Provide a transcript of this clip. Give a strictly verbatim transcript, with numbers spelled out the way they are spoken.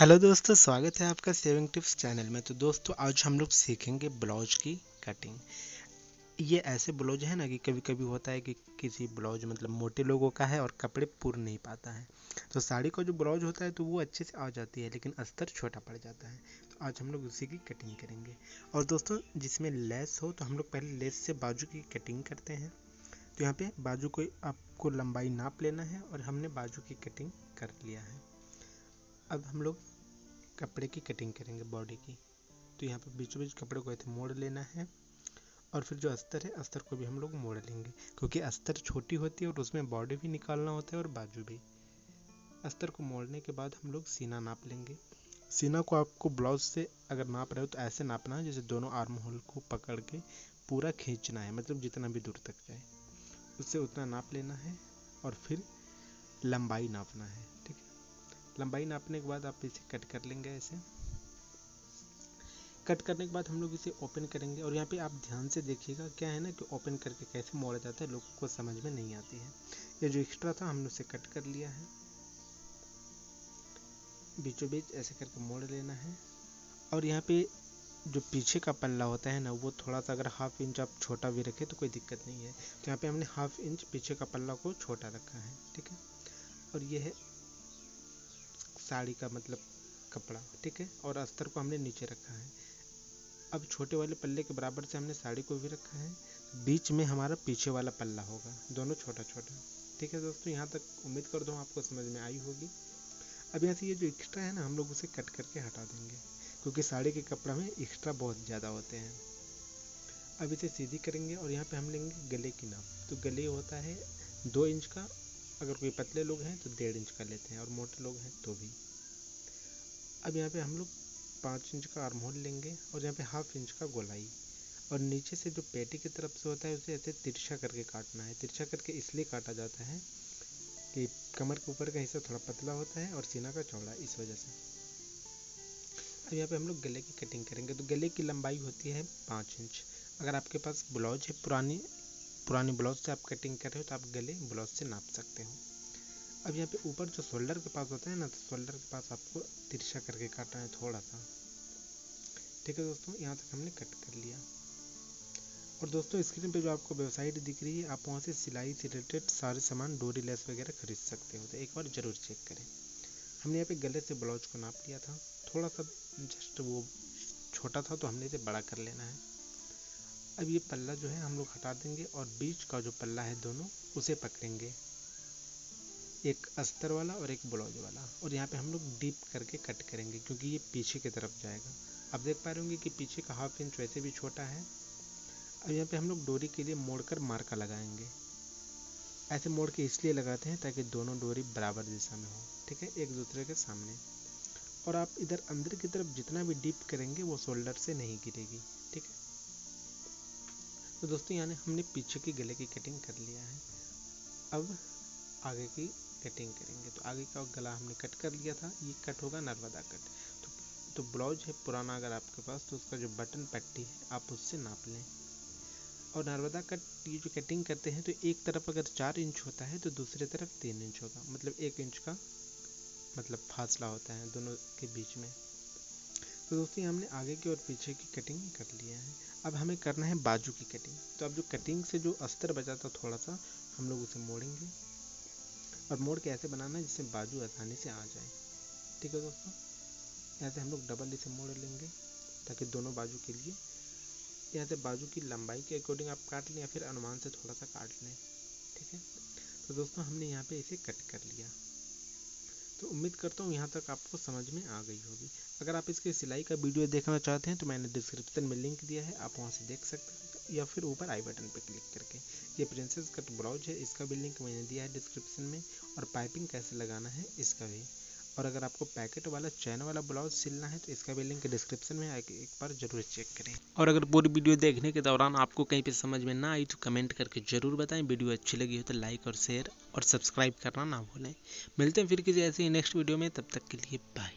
Hello दोस्तों, स्वागत है आपका सेविंग टिप्स चैनल में। तो दोस्तों आज हम लोग सीखेंगे ब्लाउज की कटिंग। ये ऐसे ब्लाउज है ना कि कभी कभी होता है कि किसी ब्लाउज मतलब मोटे लोगों का है और कपड़े पूर नहीं पाता है, तो साड़ी का जो ब्लाउज होता है तो वो अच्छे से आ जाती है लेकिन अस्तर छोटा पड़ जाता है। तो आज हम लोग उसी की कटिंग करेंगे। और दोस्तों जिसमें लेस हो तो हम लोग पहले लेस से बाजू की कटिंग करते हैं। तो यहाँ पर बाजू को आपको लंबाई नाप लेना है और हमने बाजू की कटिंग कर लिया है। अब हम लोग कपड़े की कटिंग करेंगे, बॉडी की। तो यहाँ पर बीचों बीच कपड़े को ऐसे मोड़ लेना है और फिर जो अस्तर है अस्तर को भी हम लोग मोड़ लेंगे, क्योंकि अस्तर छोटी होती है और उसमें बॉडी भी निकालना होता है और बाजू भी। अस्तर को मोड़ने के बाद हम लोग सीना नाप लेंगे। सीना को आपको ब्लाउज से अगर नाप रहे हो तो ऐसे नापना है जैसे दोनों आर्म होल को पकड़ के पूरा खींचना है, मतलब जितना भी दूर तक जाए उससे उतना नाप लेना है। और फिर लंबाई नापना है, ठीक है। लंबाई नापने के बाद आप इसे कट कर लेंगे। ऐसे कट करने के बाद हम लोग इसे ओपन करेंगे। और यहाँ पे आप ध्यान से देखिएगा, क्या है ना कि ओपन करके कैसे मोड़ा जाता है लोगों को समझ में नहीं आती है। ये जो एक्स्ट्रा था हमने उसे कट कर लिया है। बीचों बीच ऐसे करके मोड़ लेना है। और यहाँ पे जो पीछे का पल्ला होता है ना वो थोड़ा सा अगर हाफ इंच आप छोटा भी रखें तो कोई दिक्कत नहीं है। तो यहाँ पे हमने हाफ इंच पीछे का पल्ला को छोटा रखा है, ठीक है। और ये है साड़ी का मतलब कपड़ा, ठीक है। और अस्तर को हमने नीचे रखा है। अब छोटे वाले पल्ले के बराबर से हमने साड़ी को भी रखा है। बीच में हमारा पीछे वाला पल्ला होगा, दोनों छोटा छोटा, ठीक है दोस्तों। यहाँ तक उम्मीद कर दो आपको समझ में आई होगी। अब यहाँ से ये जो एक्स्ट्रा है ना हम लोग उसे कट करके हटा देंगे, क्योंकि साड़ी के कपड़ा में एक्स्ट्रा बहुत ज़्यादा होते हैं। अब इसे सीधी करेंगे और यहाँ पर हम लेंगे गले की नाप। तो गले होता है दो इंच का, अगर कोई पतले लोग हैं तो डेढ़ इंच का लेते हैं और मोटे लोग हैं तो भी। अब यहाँ पे हम लोग पाँच इंच का आर्म होल लेंगे और यहाँ पे हाफ इंच का गोलाई। और नीचे से जो पेटी की तरफ से होता है उसे ऐसे तिरछा करके काटना है। तिरछा करके इसलिए काटा जाता है कि कमर के ऊपर का हिस्सा थोड़ा पतला होता है और सीना का चौड़ा, इस वजह से। अब यहाँ पे हम लोग गले की कटिंग करेंगे। तो गले की लंबाई होती है पाँच इंच। अगर आपके पास ब्लाउज है, पुरानी पुरानी ब्लाउज से आप कटिंग कर रहे हो तो आप गले ब्लाउज से नाप सकते हो। अब यहाँ पे ऊपर जो शोल्डर के पास होता है ना, तो शोल्डर के पास आपको तिरछा करके काटना है थोड़ा सा, ठीक है दोस्तों। यहाँ तक हमने कट कर लिया। और दोस्तों स्क्रीन पे जो आपको वेबसाइट दिख रही है आप वहाँ से सिलाई से रिलेटेड सारे सामान, डोरी, लेस वगैरह खरीद सकते हो। तो एक बार ज़रूर चेक करें। हमने यहाँ पे गले से ब्लाउज को नाप लिया था, थोड़ा सा जस्ट वो छोटा था तो हमने इसे बड़ा कर लेना है। अब ये पल्ला जो है हम लोग हटा देंगे और बीच का जो पल्ला है दोनों उसे पकड़ेंगे, एक अस्तर वाला और एक ब्लाउज वाला। और यहाँ पे हम लोग डीप करके कट करेंगे क्योंकि ये पीछे की तरफ जाएगा। आप देख पा रहे होंगे कि पीछे का हाफ इंच वैसे भी छोटा है। अब यहाँ पे हम लोग डोरी के लिए मोड़कर मार्का लगाएंगे। ऐसे मोड़ के इसलिए लगाते हैं ताकि दोनों डोरी बराबर दिशा में हो, ठीक है, एक दूसरे के सामने। और आप इधर अंदर की तरफ जितना भी डीप करेंगे वो शोल्डर से नहीं गिरेगी, ठीक है। तो दोस्तों यानी हमने पीछे की गले की कटिंग कर लिया है। अब आगे की कटिंग करेंगे। तो आगे का गला हमने कट कर लिया था। ये कट होगा नर्मदा कट। तो तो ब्लाउज है पुराना अगर आपके पास तो उसका जो बटन पट्टी है आप उससे नाप लें। और नर्मदा कट ये जो कटिंग करते हैं तो एक तरफ अगर चार इंच होता है तो दूसरे तरफ तीन इंच होगा, मतलब एक इंच का मतलब फासला होता है दोनों के बीच में। तो दोस्तों हमने आगे की और पीछे की कटिंग कर लिया है। अब हमें करना है बाजू की कटिंग। तो अब जो कटिंग से जो अस्तर बचा था थोड़ा सा हम लोग उसे मोड़ेंगे और मोड़ के ऐसे बनाना है जिससे बाजू आसानी से आ जाए, ठीक है दोस्तों। यहाँ से हम लोग डबल इसे मोड़ लेंगे ताकि दोनों बाजू के लिए। यहाँ से बाजू की लंबाई के अकॉर्डिंग आप काट लें या फिर अनुमान से थोड़ा सा काट लें, ठीक है। तो दोस्तों हमने यहाँ पर इसे कट कर लिया। तो उम्मीद करता हूँ यहाँ तक आपको समझ में आ गई होगी। अगर आप इसकी सिलाई का वीडियो देखना चाहते हैं तो मैंने डिस्क्रिप्शन में लिंक दिया है, आप वहाँ से देख सकते हैं या फिर ऊपर आई बटन पर क्लिक करके। ये प्रिंसेस कट ब्लाउज है, इसका भी लिंक मैंने दिया है डिस्क्रिप्शन में। और पाइपिंग कैसे लगाना है इसका भी। और अगर आपको पैकेट वाला चैन वाला ब्लाउज सिलना है तो इसका भी लिंक डिस्क्रिप्शन में, एक बार जरूर चेक करें। और अगर पूरी वीडियो देखने के दौरान आपको कहीं पे समझ में ना आई तो कमेंट करके जरूर बताएं। वीडियो अच्छी लगी हो तो लाइक और शेयर और सब्सक्राइब करना ना भूलें। मिलते हैं फिर किसी ऐसे नेक्स्ट वीडियो में, तब तक के लिए बाय।